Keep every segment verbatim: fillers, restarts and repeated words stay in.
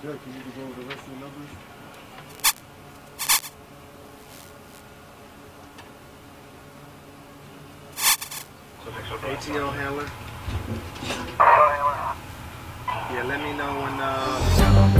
Jack, can you go over the rest of the numbers? A T O handler. Yeah, let me know when uh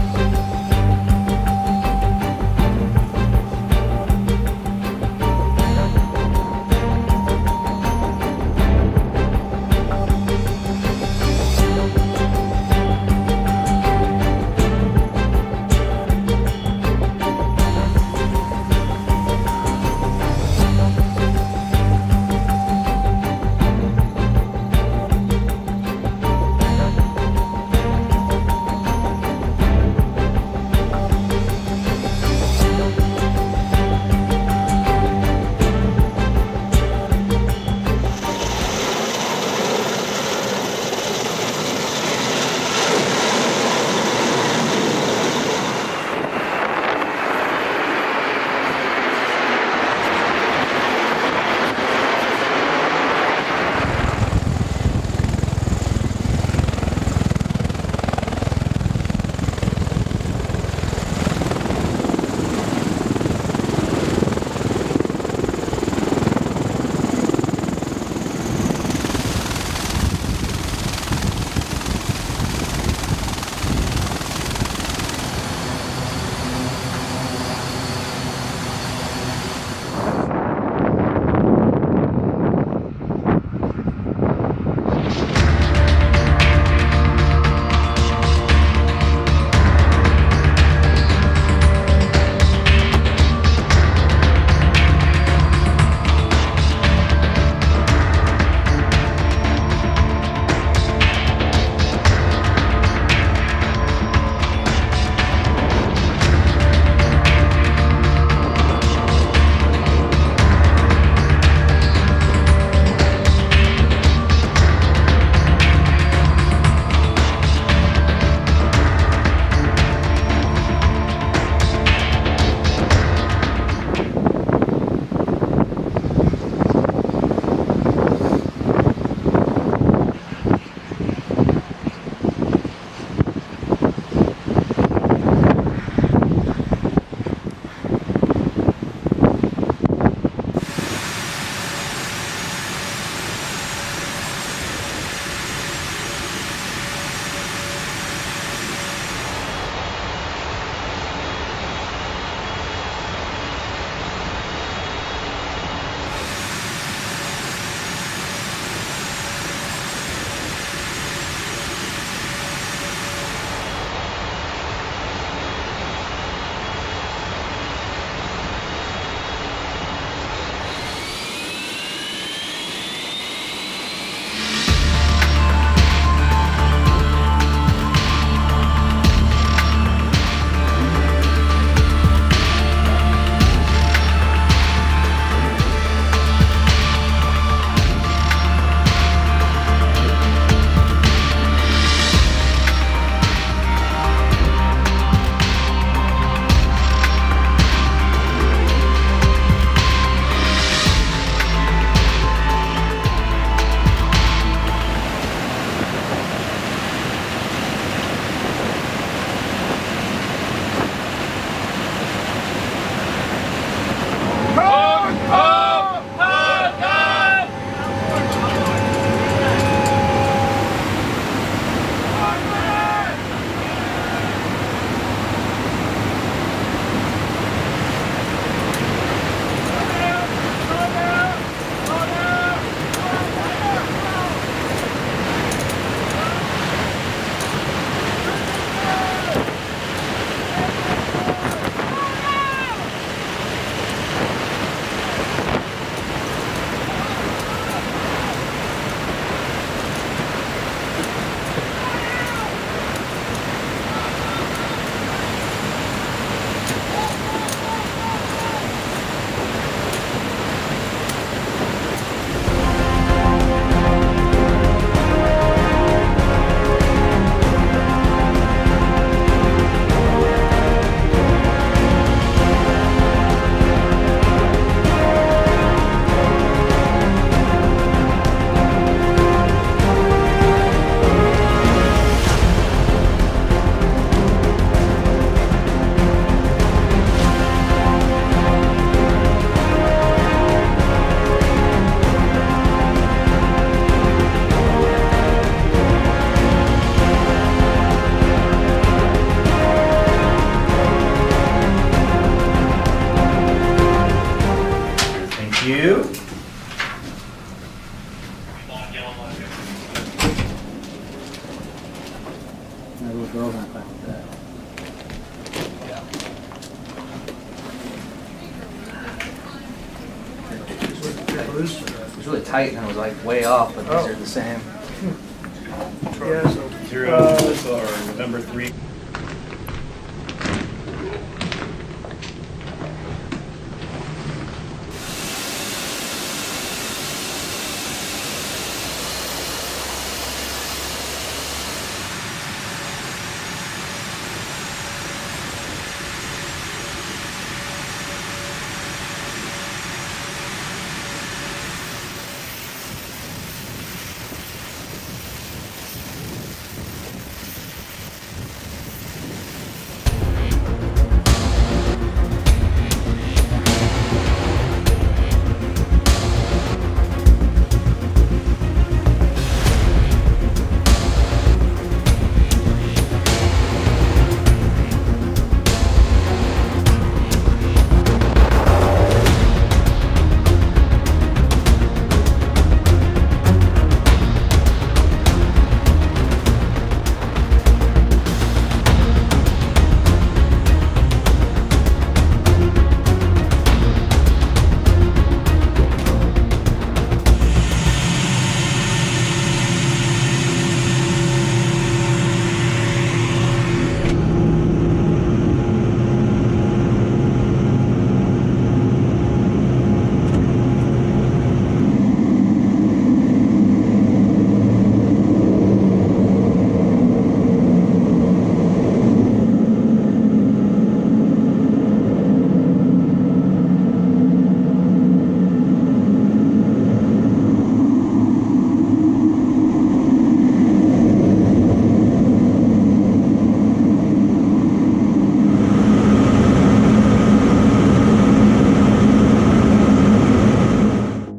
it loose? It was really tight and it was like way off, but oh. these are the same. Hmm. Yeah, so zero uh, or number three.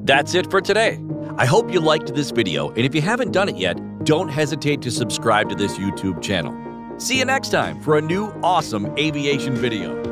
That's it for today. I hope you liked this video, and if you haven't done it yet, don't hesitate to subscribe to this YouTube channel. See you next time for a new awesome aviation video.